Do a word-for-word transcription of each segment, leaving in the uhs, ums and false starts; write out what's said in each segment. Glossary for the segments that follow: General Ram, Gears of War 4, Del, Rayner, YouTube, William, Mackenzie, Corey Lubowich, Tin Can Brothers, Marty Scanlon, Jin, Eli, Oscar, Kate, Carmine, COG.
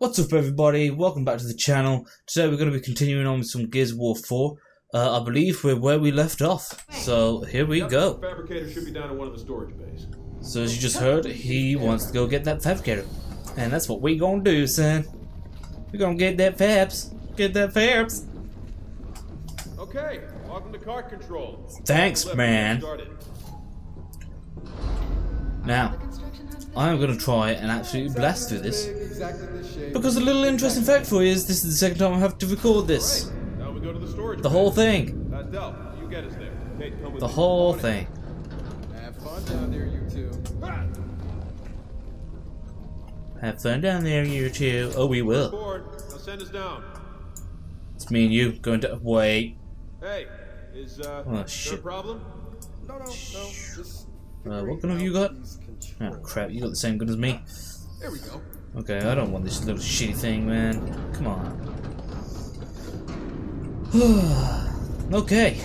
What's up everybody, welcome back to the channel. Today we're going to be continuing on with some Gears of War four. Uh, I believe we're where we left off. So here we go. Fabricator should be down in one of the storage bays. So as you just heard, he wants to go get that fabricator. And that's what we gonna do, son. We're gonna get that fabs. Get that fabs. Okay, welcome to cart control. Thanks, man. Now, I'm going to try and absolutely blast through this, because a little interesting fact for you is this is the second time I have to record this. The whole thing. The whole thing. Have fun down there, you two. Have fun down there, you two. Oh, we will. It's me and you going to wait. Hey, is uh oh, shit. There a problem? No, no, no. Just Uh, what gun have you got? Oh crap, you got the same gun as me. There we go. Okay, I don't want this little shitty thing, man. Come on. Okay.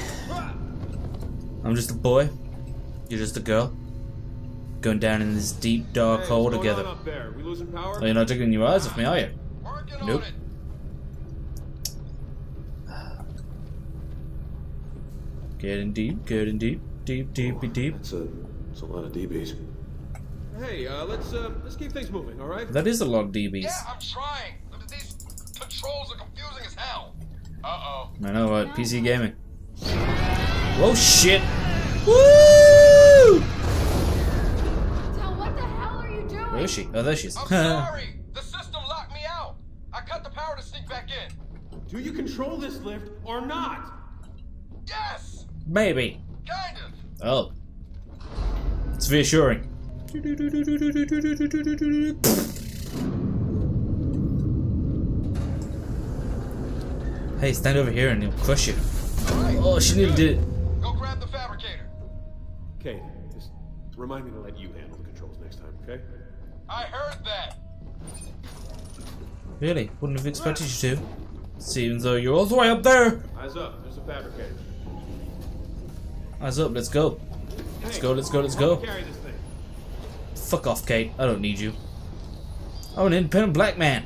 I'm just a boy. You're just a girl. Going down in this deep, dark hey, hole together. Oh, you're not taking your eyes off me, are you? Nope. Getting deep, getting deep, deep, deep, deep, deep. It's a lot of D Bs. Hey, uh, let's uh, let's keep things moving, all right? That is a lot of D Bs. Yeah, I'm trying. These controls are confusing as hell. Uh-oh. I know, right? P C gaming. Whoa, shit. Woo! So what the hell are you doing? Where is she? Oh, there she is. I'm sorry. The system locked me out. I cut the power to sneak back in. Do you control this lift or not? Yes. Maybe. Kind of. Oh. It's reassuring. Hey, stand over here and he'll crush you. Right, oh, she nearly did it. Go grab the fabricator. Kate, just remind me to let you handle the controls next time, okay? I heard that. Really? Wouldn't have expected you to. Seems though you're all the way up there. Eyes up, there's a fabricator. Eyes up, let's go. Let's go, let's go, let's go. Fuck off, Kate. I don't need you. I'm an independent black man.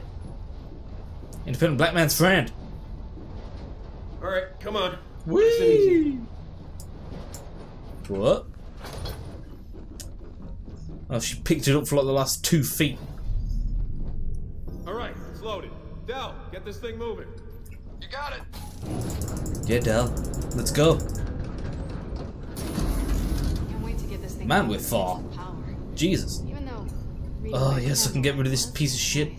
Independent black man's friend. Alright, come on. Whee! What? Oh, she picked it up for like the last two feet. Alright, it's loaded. Del, get this thing moving. You got it. Yeah, Del. Let's go. Man, we're far. Jesus. Oh, yes, I can get rid of this piece of shit.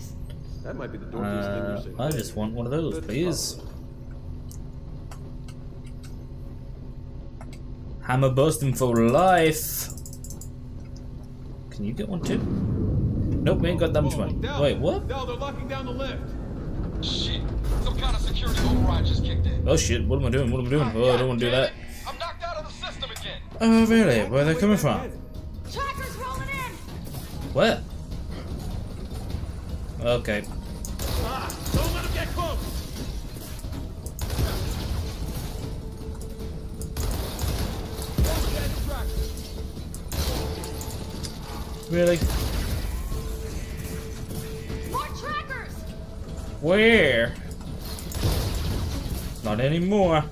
That might be the dorkiest thing. I just want one of those, please. Hammer bursting for life. Can you get one too? Nope, we ain't got that much money. Wait, what? They're locking down the lift. Shit. Some kind of security override just kicked in. Oh shit, what am I doing? What am I doing? Oh, I don't want to do that. Oh really? Where are they coming from? Tracker's rolling in. Where? Okay. Ah, don't let him get close. Really? More trackers. Where? Not anymore.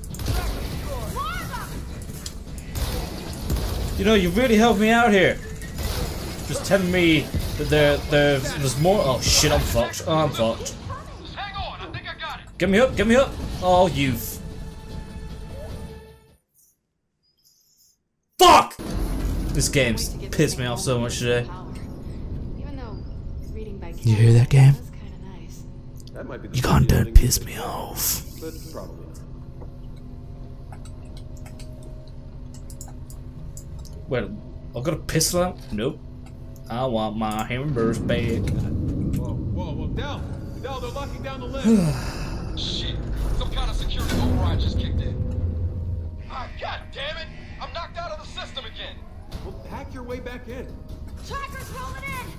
You know, you really helped me out here. Just telling me that there, there, there's more. Oh shit, I'm fucked. Oh, I'm fucked. Hang on, I think I got it. Get me up, get me up. Oh, you. Fuck! This game's pissed me off so much today. You hear that, game? You can't don't piss me off. Wait, I've got a pistol out? Nope. I want my hamburgers back. Whoa, whoa, whoa, Del! Del, they're locking down the lift! Shit, some kind of security override just kicked in. Ah, god damn it! I'm knocked out of the system again! Well, hack your way back in. Tracker's rolling in!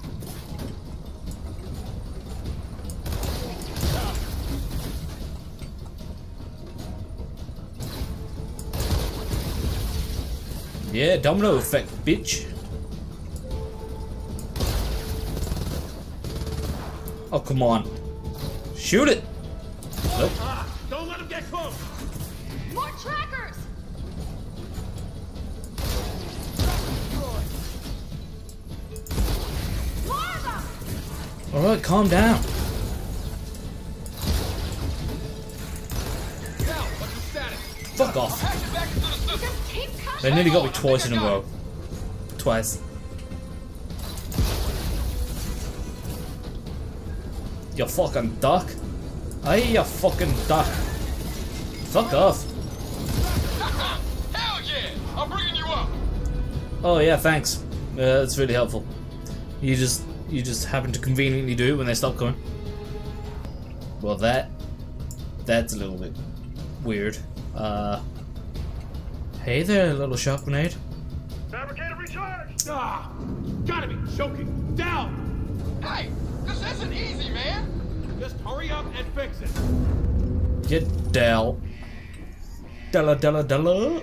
Yeah, domino effect, bitch. Oh, come on. Shoot it. Nope. Don't let him get close. More trackers. All right, calm down. Fuck off. They nearly got me twice in a row. Twice. You fucking duck. Hey, you fucking duck. Fuck off. Hell yeah! I'm bringing you up. Oh yeah, thanks. Yeah, that's really helpful. You just you just happen to conveniently do it when they stop coming. Well, that that's a little bit weird. Uh. Hey there, little shot grenade. Fabricator recharge. Ah, gotta be joking. Down. Hey, this isn't easy, man. Just hurry up and fix it. Get Del. Della, Della, Della.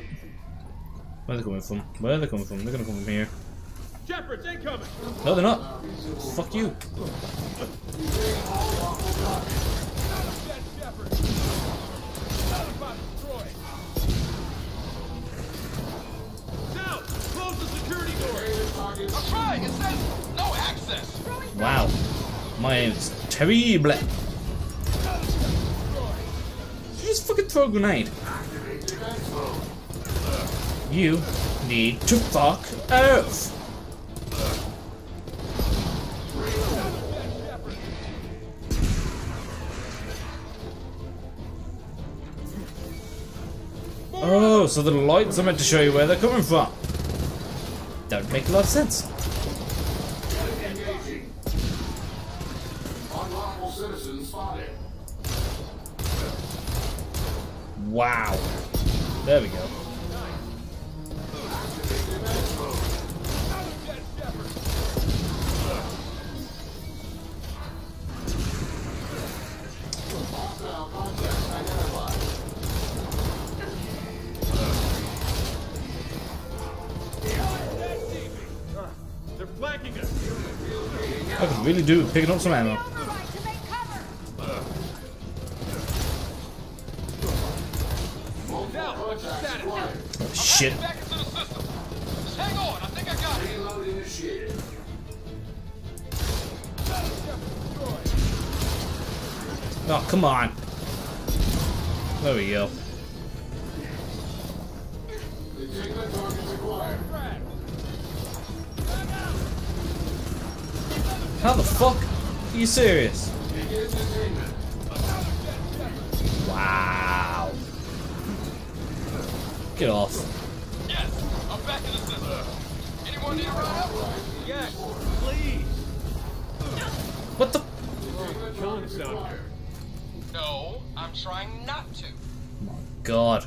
Where are they coming from? Where are they coming from? They're gonna come from here. Shepard's incoming. No, they're not. Fuck you. Now, close the security door. I'm trying. It says no access. Wow. My aim is terrible. Just fucking throw a grenade. You need to fuck off. Oh, so the lights are meant to show you where they're coming from. That would make a lot of sense. Wow. There we go. They're flanking us. I could really do picking up some ammo. Shit. Back into the system. Just hang on, I think I got it. Reloading the shit. Oh, come on. There we go. How the fuck? Are you serious? Wow. Get off. Anyone need a ride? Yes, please. What the? John is down here. No, I'm trying not to. My God,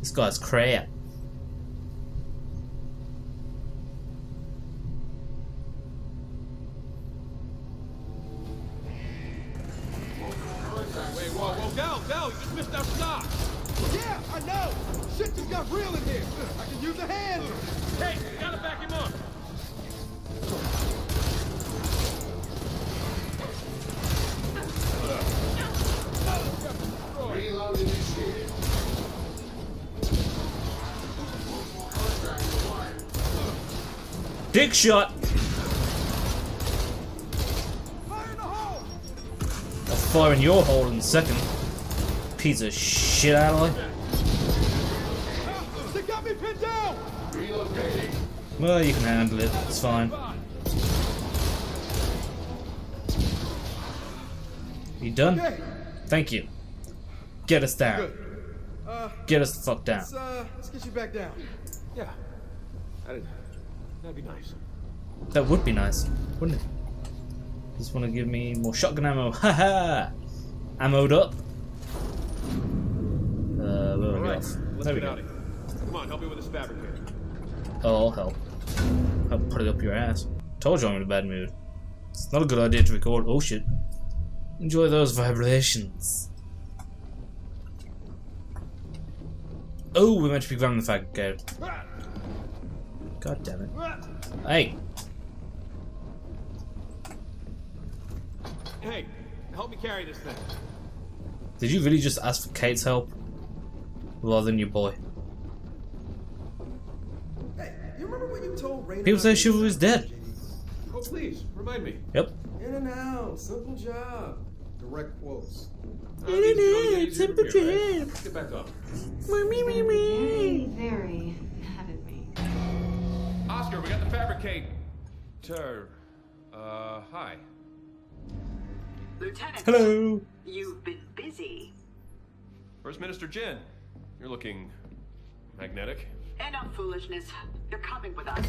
this guy's crap. Wait, whoa, whoa, Del, Del, you just missed our stock. Yeah, I know. Shit just got real in here. I can use a hand. Hey, you gotta back him up. Reloading this shit. Dick shot. Fire in the hole. I'll fire in your hole in a second. Piece of shit, Ally. They got me pinned down. Relocating. Well, you can handle it. It's fine. You done? Okay. Thank you. Get us down. Uh, get us the fuck down. Let's, uh, let's get you back down. Yeah. That'd, that'd be nice. That would be nice, wouldn't it? Just want to give me more shotgun ammo. Haha. Ammoed up. Uh, where are we off? There we go. Come on, help me with this fabricator. Oh, I'll help. I'll put it up your ass. Told you I'm in a bad mood. It's not a good idea to record. Oh shit. Enjoy those vibrations. Oh, we're meant to be grabbing the fabricator. God damn it. Hey. Hey, Help me carry this thing. Did you really just ask for Kate's help? Rather than your boy? Hey, you remember when you told Rayner people say Shiva was dead. Oh, please, remind me. Yep. In and out, simple job. Direct quotes. Uh, In and out, simple job. Right? Get back up. Mommy, mommy. Very mad at me. Oscar, we got the fabricate. Tur. Uh, hi. Lieutenant. Hello. You've been busy. First Minister Jin, you're looking magnetic. Enough foolishness. You're coming with us.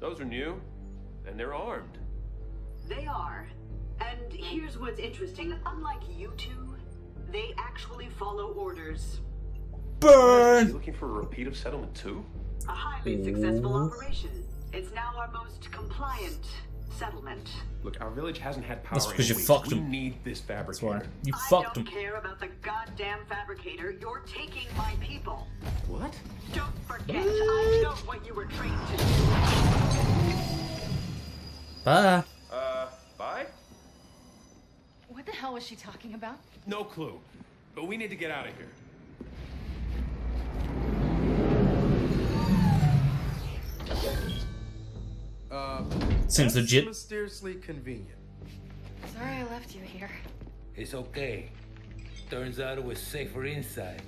Those are new, and they're armed. They are. And here's what's interesting. Unlike you two, they actually follow orders. Burn! Are you looking for a repeat of settlement too? A highly successful operation. It's now our most compliant settlement. Look, our village hasn't had power. That's because you fucked him. We need this fabricator. You fucked him. I don't care about the goddamn fabricator. You're taking my people. What? Don't forget, I know what you were trained to do. Bye. Uh, bye? What the hell was she talking about? No clue. But we need to get out of here. Uh, Seems legit. Mysteriously convenient. Sorry I left you here. It's okay. Turns out it was safer inside.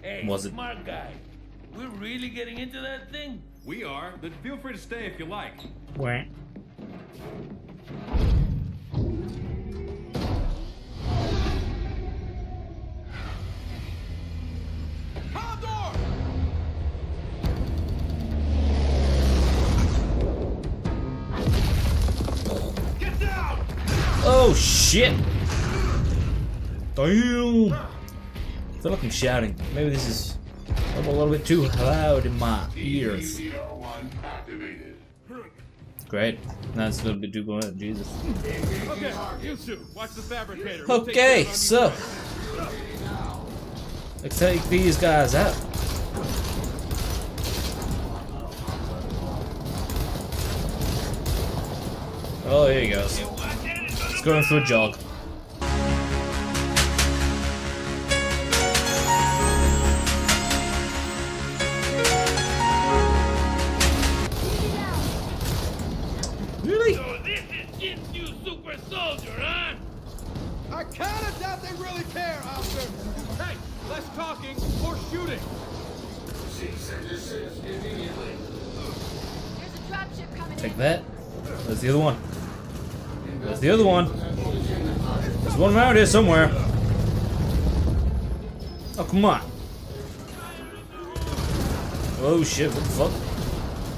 Hey, was it? Smart guy. We're really getting into that thing? We are, but feel free to stay if you like. What? Oh shit! Damn! I feel like I'm shouting. Maybe this is a little bit too loud in my ears. Great. Now it's a little bit too loud. Jesus. Okay, you two, watch the fabricator. Okay, so let's take these guys out. Oh, here he goes. Going for a jog. Really? So this is Jin's new super soldier, huh? I kinda doubt they really care, Oscar. Hey, less talking, more shooting. Take that. There's the other one. There's the other one. There's one around here somewhere. Oh, come on. Oh, shit. What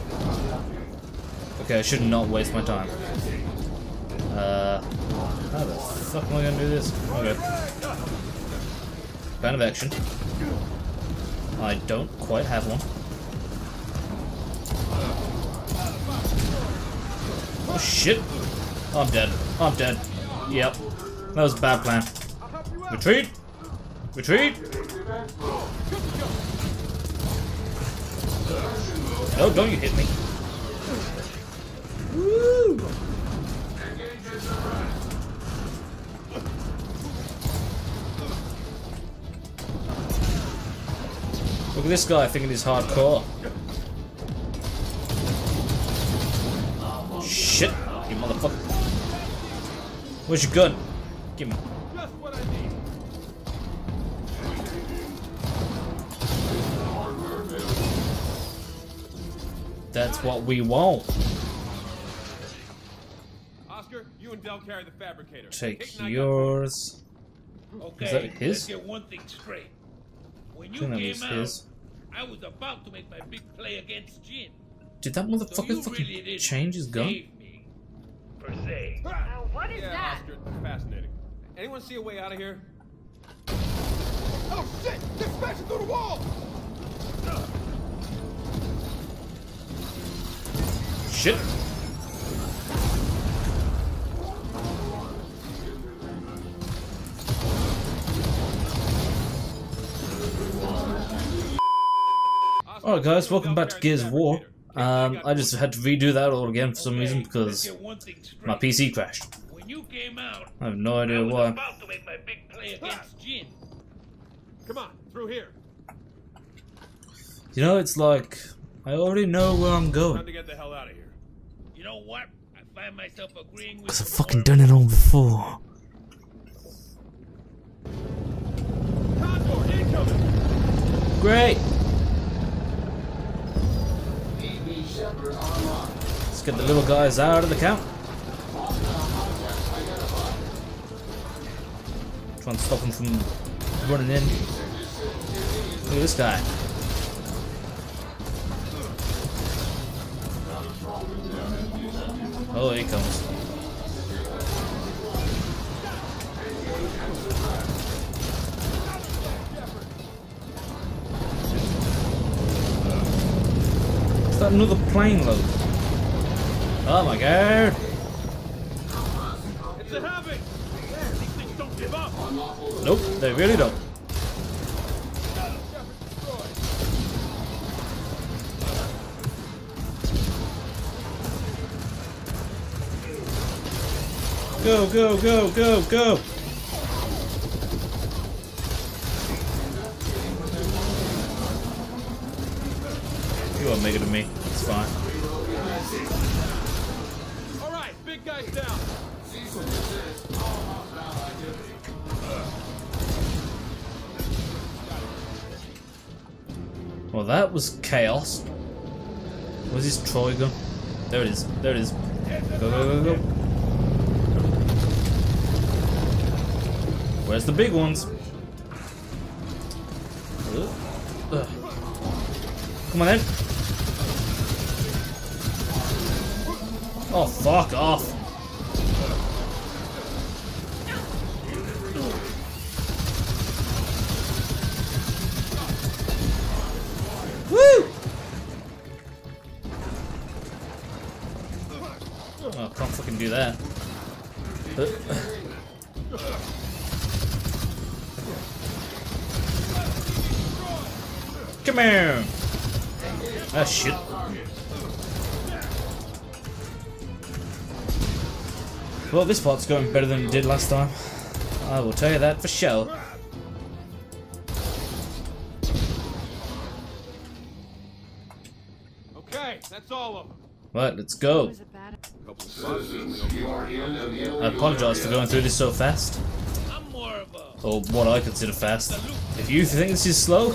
the fuck? Okay, I should not waste my time. Uh, how the fuck am I gonna do this? Okay. Plan of action. I don't quite have one. Oh, shit. I'm dead. I'm dead. Yep. That was a bad plan. Retreat! Retreat! No, don't you hit me. Woo! Look at this guy thinking he's hardcore. Shit, you motherfucker. Where's your gun? Give me. Just what I need. That's what we want. Oscar, you and Del carry the fabricator. Take yours. Okay, is that his? Let's get one thing straight. When you came out, his. I was about to make my big play against Jin. Did that motherfucker so fucking really change his gun? Me, per se. What is yeah, that? Oscar, fascinating. Anyone see a way out of here? Oh shit! They're smashing through the wall! Uh. Shit! Alright guys, welcome back to Gears of War. Um, I just had to redo that all again for some reason because my P C crashed. you came out. I have no idea I was why. About to make my big play against Jin. Come on, through here. You know, it's like I already know where I'm going. Time to get the hell out of here. You know what? I find myself agreeing with. Cause I've fucking done it all before. Condor incoming. Great. Let's get the little guys out of the camp. Try and stop them from running in. Look at this guy. Oh, here he comes. Is that another plane load? Oh my god! It's a habit! These things don't give up! Nope, they really don't. Go, go, go, go, go! You won't make it to me. It's fine. All right, big guy's down. Well, that was chaos. Where's his troy gun? There it is. There it is. Go, go, go, go. Where's the big ones? Come on then. Oh, fuck off. Woo! Oh, I can't fucking do that. Come here! Ah, shit. Well, this part's going better than it did last time. I will tell you that for sure. Okay, that's all of them. Right, let's go. I apologize for going through this so fast. Or what I consider fast. If you think this is slow,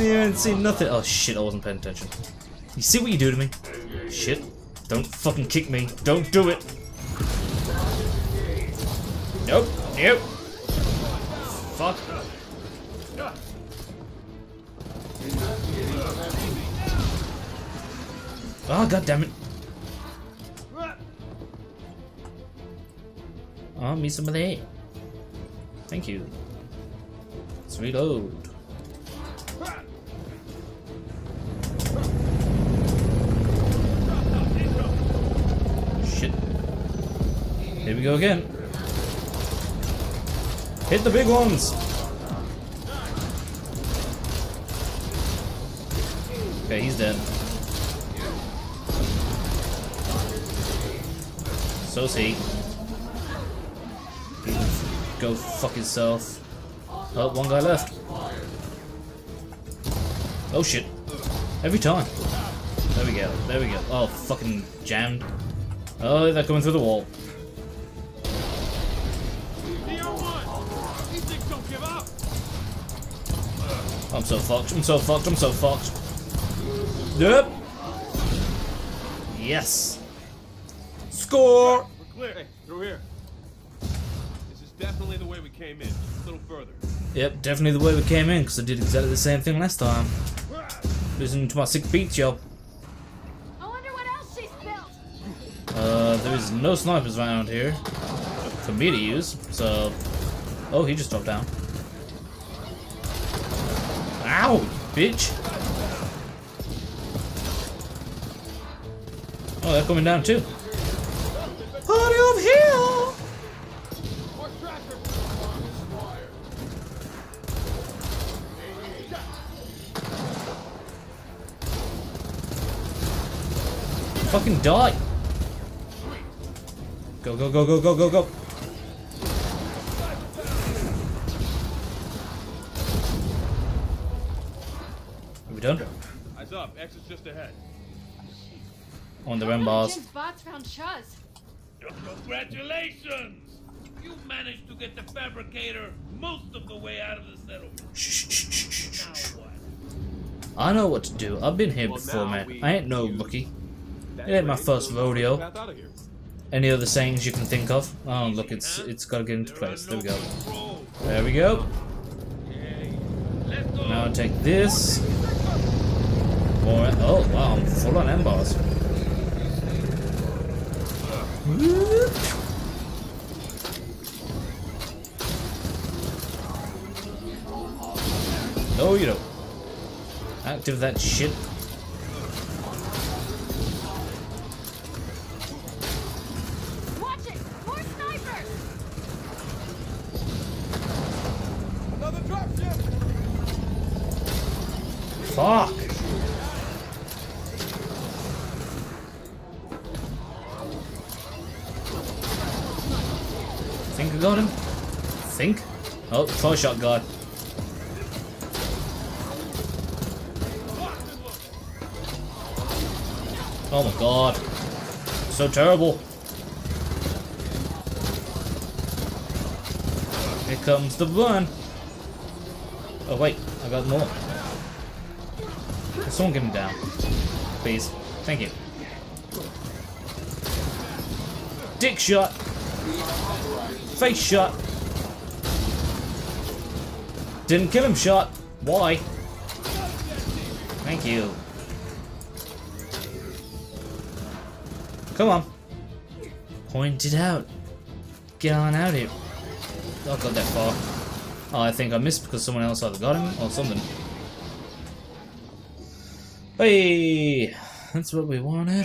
you ain't seen nothing. Oh shit, I wasn't paying attention. You see what you do to me? Shit. Don't fucking kick me. Don't do it. Nope. Nope. Fuck. Oh, god damn it. Oh, me some of that. Thank you. Let's reload. Shit. Here we go again. Hit the big ones! Okay, he's dead. So's he. Go fuck himself. Oh, one guy left. Oh shit. Every time. There we go, there we go. Oh, fucking jammed. Oh, they're coming through the wall. I'm so fucked, I'm so fucked, I'm so fucked. Yep. Yes. Score! We're clear. Hey, through here. This is definitely the way we came in. Just a little further. Yep, definitely the way we came in, because I did exactly the same thing last time. Losing to my sick beats, yo. I wonder what else she's built. Uh, there is no snipers around here for me to use, so... Oh, he just dropped down. Ow, bitch! Oh, they're coming down too. Party over here! Fucking die! Go, go, go, go, go, go, go. Are we done? Eyes up. Exit's just ahead. On the rim bars. Bots found Shaz. Congratulations! You managed to get the fabricator most of the way out of the settlement. Shh, shh, shh, shh, shh. Now what? I know what to do. I've been here well, before, man. I ain't no rookie. It ain't my first rodeo. Any other sayings you can think of? Oh, look, it's it's got to get into place. There we go. There we go. Now I'll take this. More. Oh, wow, I'm full on M bars. No, you don't. Active that shit. Fuck! Think I got him? Think? Oh, four shot guy. Oh my god. So terrible. Here comes the run. Oh wait, I got more. Someone get him down, please. Thank you. Dick shot. Face shot. Didn't kill him shot. Why? Thank you. Come on. Point it out. Get on out here. Oh, got that far. Oh, I think I missed because someone else either got him or something. Hey, that's what we wanted. You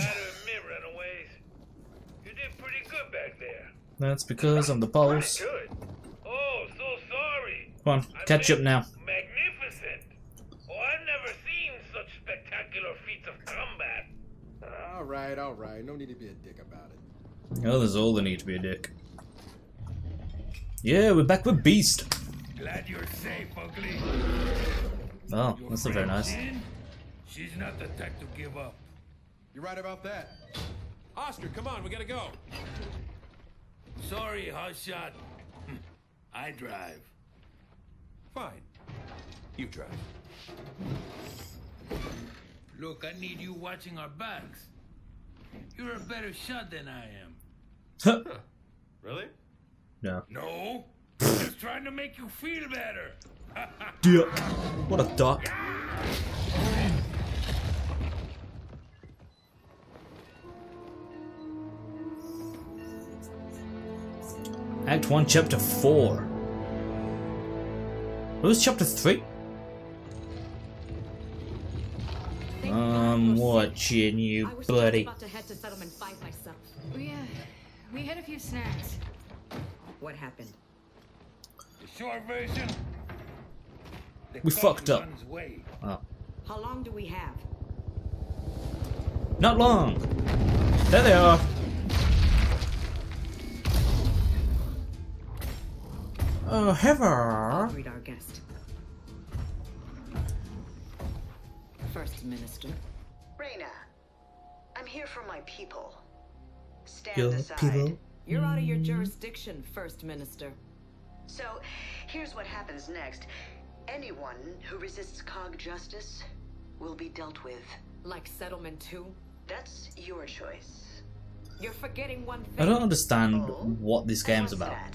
did pretty good back there. That's because I'm the boss. Oh, so sorry. Come on, catch up now. Magnificent. Oh, I've never seen such spectacular feats of combat. All right, all right. No need to be a dick about it. Oh, there's all the need to be a dick. Yeah, we're back with Beast. Glad you're safe, ugly. Oh, that's not very nice. She's not the type to give up. You're right about that. Oscar, come on, we gotta go. Sorry, hotshot. I drive. Fine. You drive. Look, I need you watching our backs. You're a better shot than I am. Huh. Really? No. No? Just trying to make you feel better. Yeah. What a duck. Act one, Chapter four. What was Chapter three? I'm watching you, buddy. I was about to head to settlement five myself. We, uh, we had a few snacks. What happened? The short version. We fucked up. Oh. How long do we have? Not long. There they are. Oh, Heather! Greet our guest. First Minister. Rayner, I'm here for my people. Stand your aside. People? You're out of your jurisdiction, First Minister. So, here's what happens next. Anyone who resists Cog justice will be dealt with. Like Settlement two? That's your choice. You're forgetting one thing. I don't understand oh, what this game's about. That?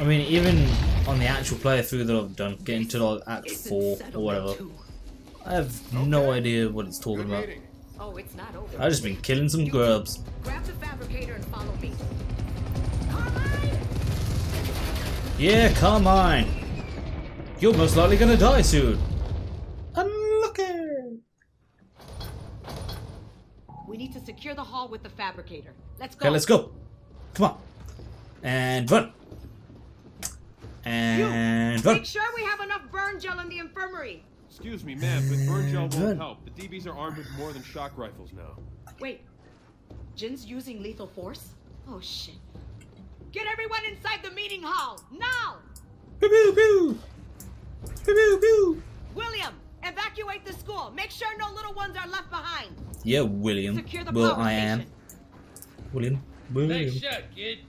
I mean, even on the actual playthrough that I've done, getting to like Act four or whatever, I have no idea what it's talking about. Oh, it's not over. I've just been killing some grubs. Grab the fabricator and follow me. Carmine! Yeah, Carmine! You're most likely gonna die soon. Unlucky! We need to secure the hall with the fabricator. Let's go. Okay, let's go. Come on. And run. And you, run. Make sure we have enough burn gel in the infirmary. Excuse me, ma'am, but burn gel won't help. The D Bs are armed with more than shock rifles now. Wait. Jin's using lethal force? Oh shit. Get everyone inside the meeting hall, now! Pew, pew. Pew, pew. William, evacuate the school. Make sure no little ones are left behind. Yeah, William. Secure the well, I am. William. William. Nice shot, kid.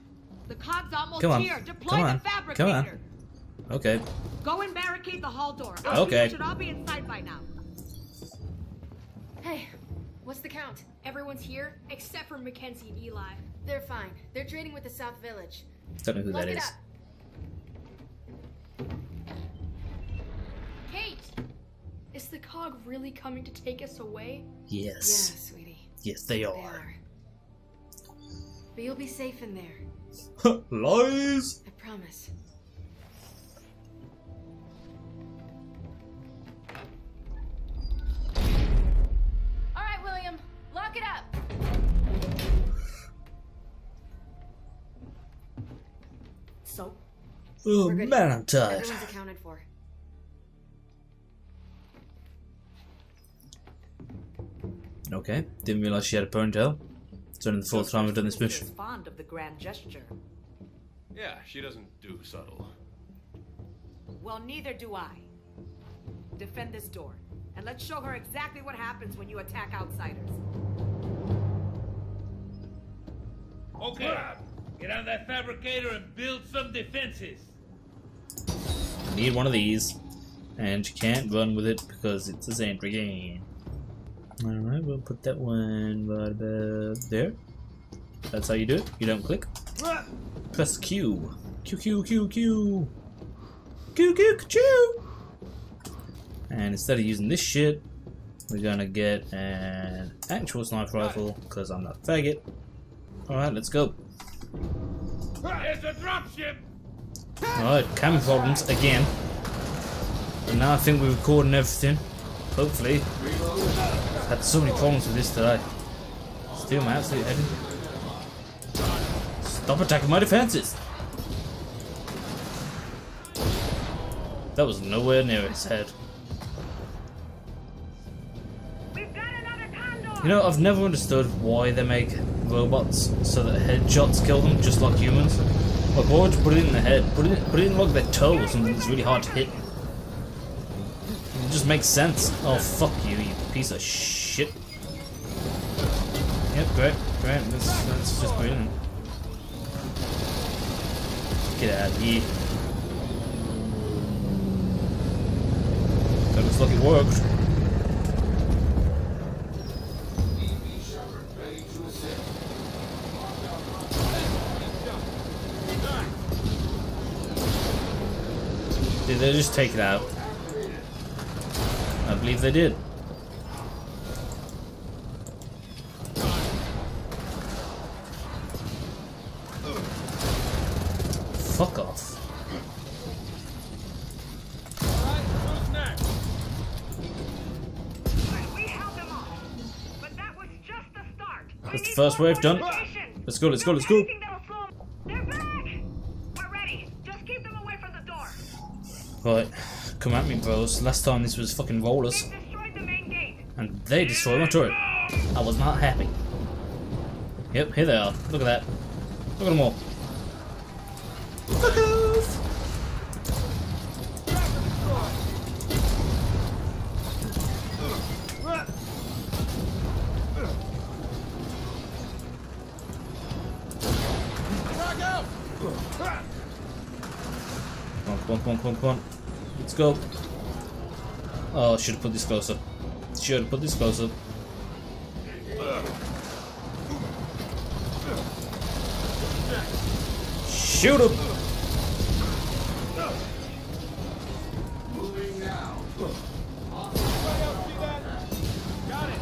The cod's almost Come on. here. Deploy Come on. the fabricator. Come on. Okay. Go and barricade the hall door. Our okay. should all be inside by now. Hey, what's the count? Everyone's here except for Mackenzie and Eli. They're fine. They're trading with the South Village. Don't know who Look that is. Up. Kate, is the cog really coming to take us away? Yes. Yeah, sweetie. Yes, they are. They are. But you'll be safe in there. Lies. I promise. All right, William, lock it up. So, oh man, I'm tired. Everyone's accounted for. Okay, didn't realize she had a ponytail. It's only the fourth time I've done this mission. She's fond of the grand gesture. Yeah, she doesn't do subtle. Well, neither do I. Defend this door, and let's show her exactly what happens when you attack outsiders. Okay. Yeah. Get on that fabricator and build some defenses. Need one of these, and you can't run with it because it's a Xandra game. Alright, we'll put that one right about there. That's how you do it. You don't click. Press Q. Q, Q, Q, Q. Q, Q, Q. And instead of using this shit, we're gonna get an actual sniper rifle because I'm not a faggot. Alright, let's go. There's a dropship! Alright, camera problems again. And now I think we're recording everything. Hopefully. I've had so many problems with this today. Steal my absolute head. Stop attacking my defenses! That was nowhere near its head. You know, I've never understood why they make robots so that headshots kill them, just like humans. Like, why would you put it in the head? Put it, put it in like their toe or something that's really hard to hit. It just makes sense. Oh, fuck you, you piece of shit. Yep, great, great. That's, that's just brilliant. Get out of here. That looks like it worked. Did they just take it out? I believe they did. Fuck off. Alright, next? We held them off, but that was just the start. That's the first wave done. Let's go, let's go, let's go. Right, come at me, bros. Last time this was fucking rollers. They destroyed the main gate. And they destroyed my turret. I was not happy. Yep, here they are. Look at that. Look at them all. Fuck off! Come on, come on, come on, come on, come on. Let's go. Oh, I should have put this closer. Should have put this closer. Shoot him! Moving now. Got it.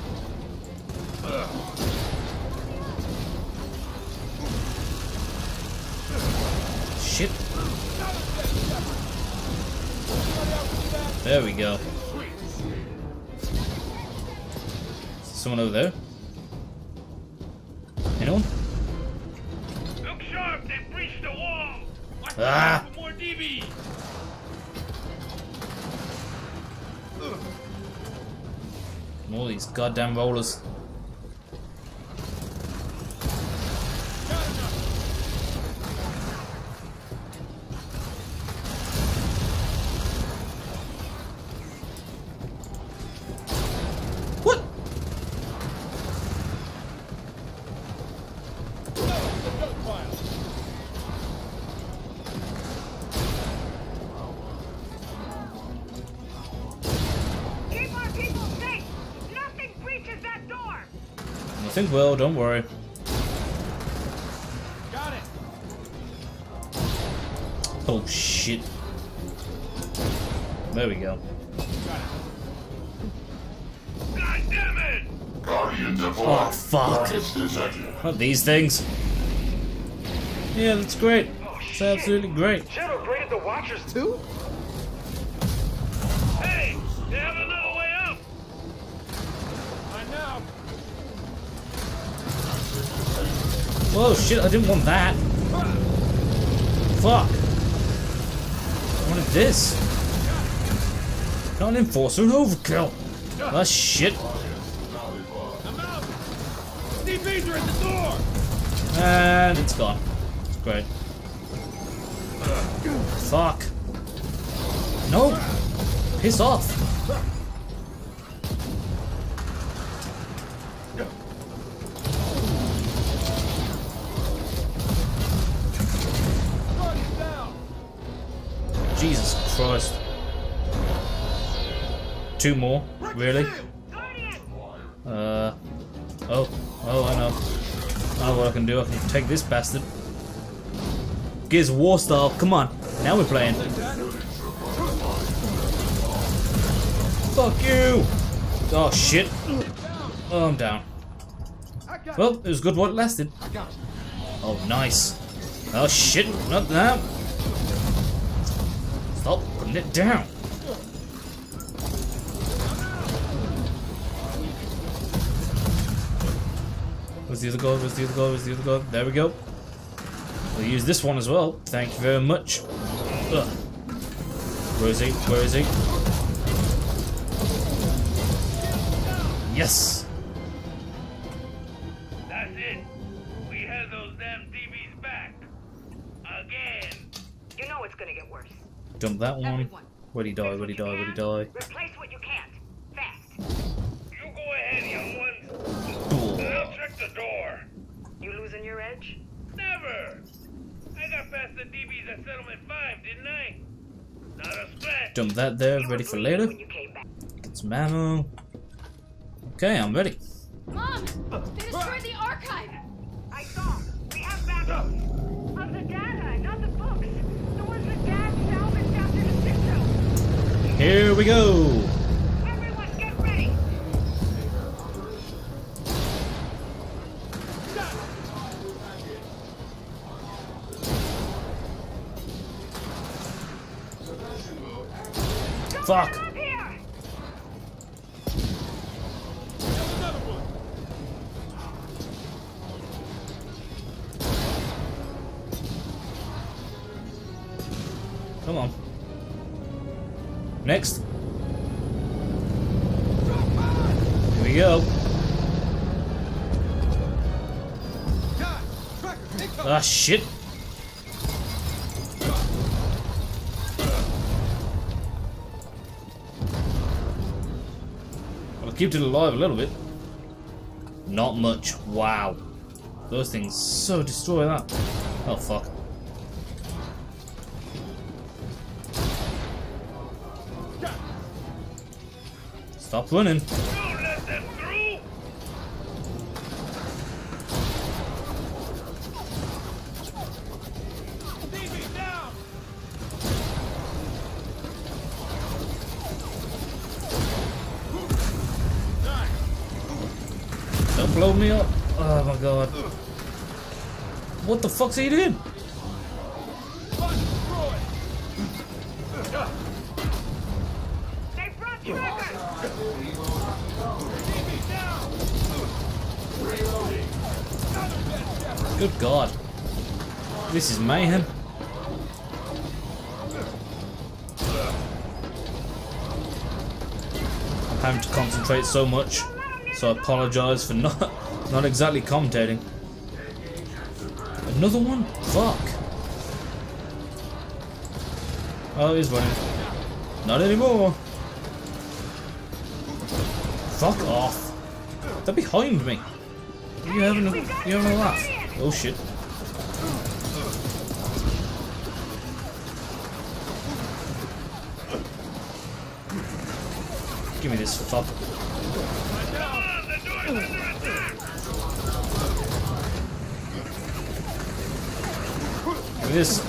Shit. There we go. Is someone over there? Anyone? Look sharp, they breached the wall. Watch ah. out for more D B. All these goddamn rollers. Something will, don't worry. Got it. Oh shit. There we go. Got it. God damn it! Oh fuck. Not these things. Yeah, that's great. Oh, it's absolutely great. Shadow upgraded the Watchers too? Hey! They have another way up! I know! Whoa, shit, I didn't want that. Fuck. I wanted this. Not an enforcer, an overkill. Oh, shit. I'm out! D Bs are at the door! And it's gone. It's great. Fuck. Nope. Piss off. Jesus Christ. Two more? Really? Uh. Oh. Oh, I know. I know what I can do. I can take this bastard. Gears of War style. Come on. Now we're playing. Fuck you! Oh shit! Oh, I'm down. Well, it was good while it lasted. Oh nice! Oh shit! Not now! Stop putting it down! Where's the other guard? Where's the other guard? Where's the other guard? There we go. We'll use this one as well. Thank you very much. Ugh. Where is he? Where is he? Yes. That's it. We had those damn D Bs back again. You know it's gonna get worse. Dump that one. Everyone, where'd he die? Where'd he die? Where'd he die? Replace what you can't. Fast. You go ahead, young one. And I'll check the door. You losing your edge? Never. I got past the D Bs at Settlement Five, didn't I? Not a scratch. Dump that there. You ready for later? Get some ammo. Okay, I'm ready. Mom! They destroyed the archive! I saw. We have backup. Of the data, not the books. There was the dad salvaged after the signal. Here we go! Everyone, get ready! Stop. Fuck! Come on. Next. Here we go. Ah, shit. I'll keep it alive a little bit. Not much. Wow. Those things so destroy that. Oh, fuck. Stop running. Don't let them through. Leave me down. Don't blow me up. Oh my god. What the fuck's he doing? Good god. This is mayhem. I'm having to concentrate so much, so I apologize for not not exactly commentating. Another one? Fuck. Oh, he's running. Not anymore. Fuck off. They're behind me. You having a, you having a laugh? Oh shit. Give me this fuck. this?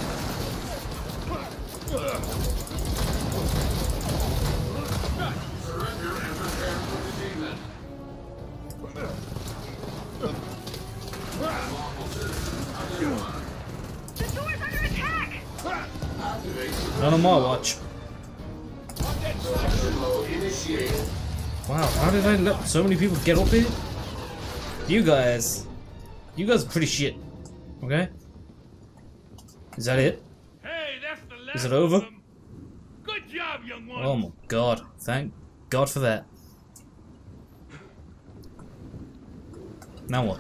Not on my watch. Wow, how did I let so many people get up here? You guys. You guys are pretty shit. Okay? Is that it? Hey, that's the last. Is it over? Good job, young one. Oh my god. Thank God for that. Now what?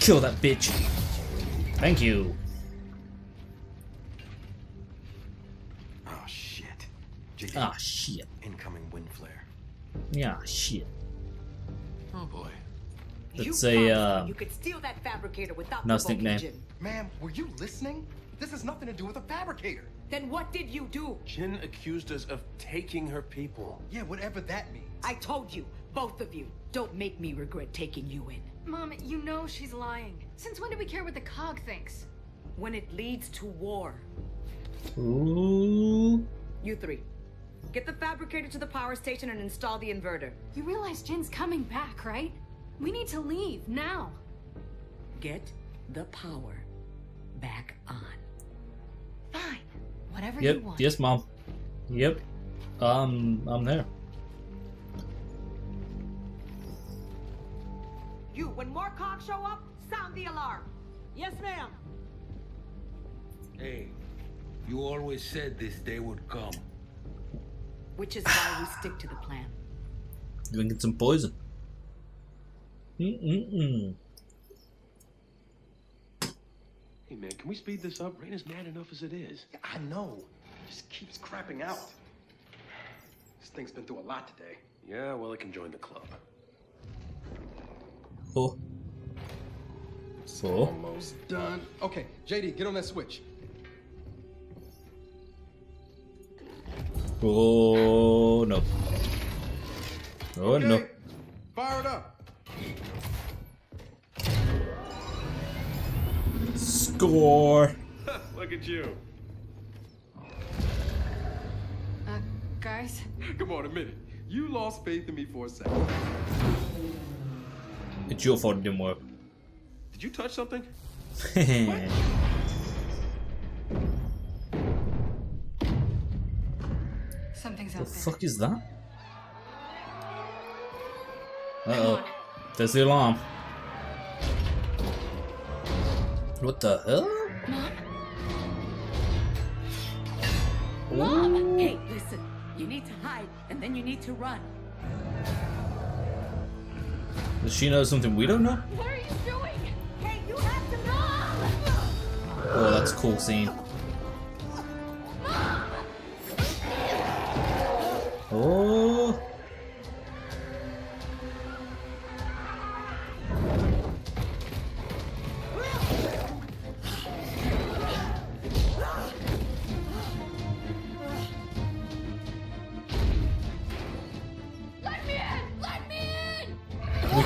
Kill that bitch. Thank you. Oh shit. Ah shit. Incoming wind flare. Yeah, shit. Oh boy. That's a uh you could steal that fabricator without nice nickname. Ma'am, were you listening? This has nothing to do with a fabricator. Then what did you do? Jin accused us of taking her people. Yeah, whatever that means. I told you, both of you, don't make me regret taking you in. Mom, you know she's lying. Since when do we care what the cog thinks? When it leads to war. Ooh. You three, get the fabricator to the power station and install the inverter. You realize Jin's coming back, right? We need to leave now. Get the power back on. Fine. Whatever yep. you want. Yes, Mom. Yep. Um, I'm there. You, when more cogs show up, sound the alarm. Yes, ma'am. Hey, you always said this day would come. Which is why we stick to the plan. Drinking some poison. Mm-mm-mm. Hey, man, can we speed this up? Rain is mad enough as it is. Yeah, I know. It just keeps crapping out. This thing's been through a lot today. Yeah, well, it can join the club. Oh. So almost done. Okay, J D, get on that switch. Oh no. Oh okay. No. Fire it up. Score. Look at you. Uh, guys. Come on, a minute. You lost faith in me for a second. It's your fault it didn't work. Did you touch something? What? Something's out there. The fuck is that? Uh-oh. There's the alarm. What the hell? Mom. Mom. Hey, listen. You need to hide and then you need to run. Does she know something we don't know? What are you doing? Hey, you have to know! Oh, that's a cool scene. Oh.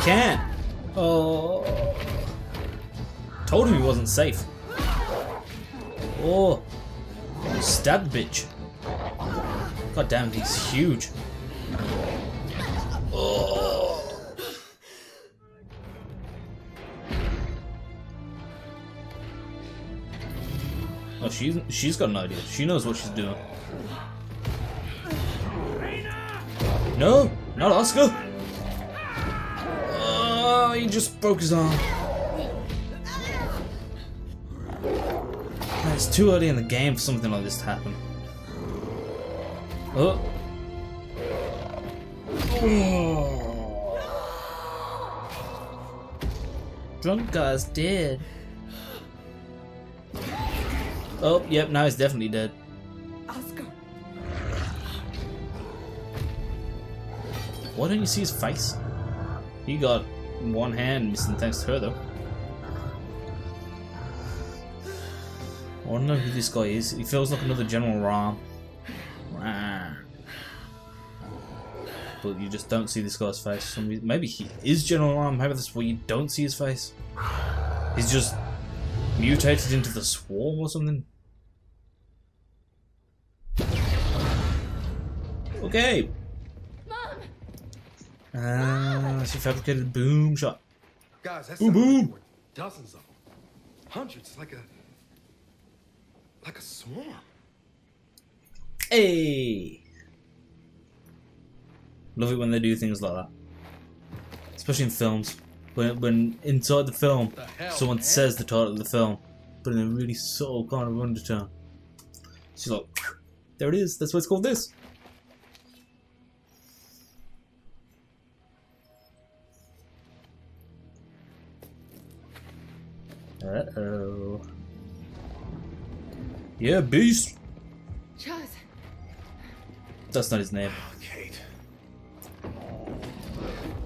Can't. Oh. Told him he wasn't safe. Oh. Stab bitch. God damn, he's huge. Oh. Oh, she's she's got an idea. She knows what she's doing. No, not Oscar. Oh, he just broke his arm. Man, it's too early in the game for something like this to happen. Oh. Oh. Drunk guy's dead. Oh, yep, now he's definitely dead. Oscar. Why don't you see his face? He got one hand missing thanks to her though. I don't know who this guy is. He feels like another General Ram. But you just don't see this guy's face. Maybe he is General Ram. Maybe that's why you don't see his face. He's just mutated into the swarm or something? Okay. Mom. Ah, she fabricated a boom shot. Guys, that's boom boom. Like dozens of them, hundreds, like a like a swarm. Hey. Love it when they do things like that, especially in films. When, when inside the film, the hell, someone man? says the title of the film, but in a really subtle kind of undertone. She's like, "There it is. That's why it's called this." Uh-oh. Yeah, beast! Chaz. That's not his name. Oh, Kate.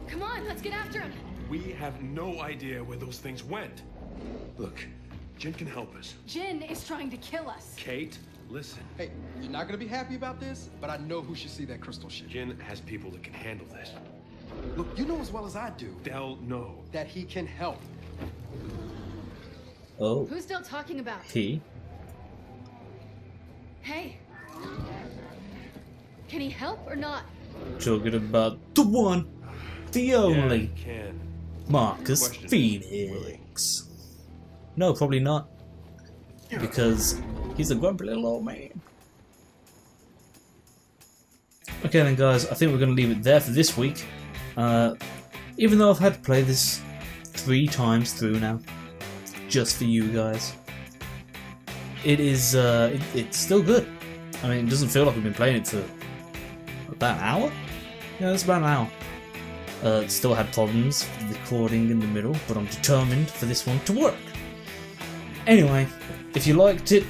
Come on, let's get after him. We have no idea where those things went. Look, Jin can help us. Jin is trying to kill us. Kate, listen. Hey, you're not gonna be happy about this, but I know who should see that crystal shit. Jin has people that can handle this. Look, you know as well as I do. Del knows that he can help. Oh. Who's Del talking about? He. Hey. Can he help or not? Talking about the one, the only, yeah, can. Marcus Question. Phoenix. No, probably not. Because he's a grumpy little old man. Okay then guys, I think we're going to leave it there for this week. Uh, even though I've had to play this three times through now. Just for you guys. It is, uh, it, it's still good. I mean, it doesn't feel like we've been playing it for about an hour? Yeah, it's about an hour. Uh, still had problems with recording in the middle, but I'm determined for this one to work. Anyway, if you liked it,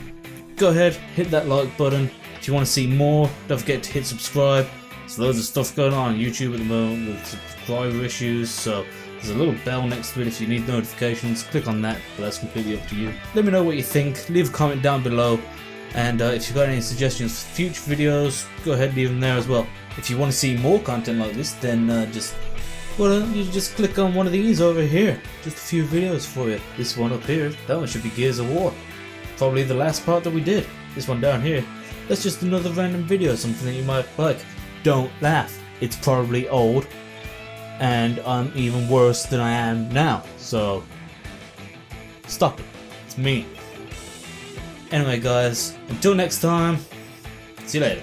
go ahead, hit that like button. If you want to see more, don't forget to hit subscribe. There's loads of stuff going on on YouTube at the moment with subscriber issues, so there's a little bell next to it if you need notifications. Click on that, but that's completely up to you. Let me know what you think. Leave a comment down below. And uh, if you've got any suggestions for future videos, go ahead and leave them there as well. If you want to see more content like this, then uh, just, well, you just click on one of these over here. Just a few videos for you. This one up here, that one should be Gears of War. Probably the last part that we did. This one down here, that's just another random video, something that you might like. Don't laugh. It's probably old. And I'm even worse than I am now, so stop it, it's me. Anyway guys, until next time, see you later.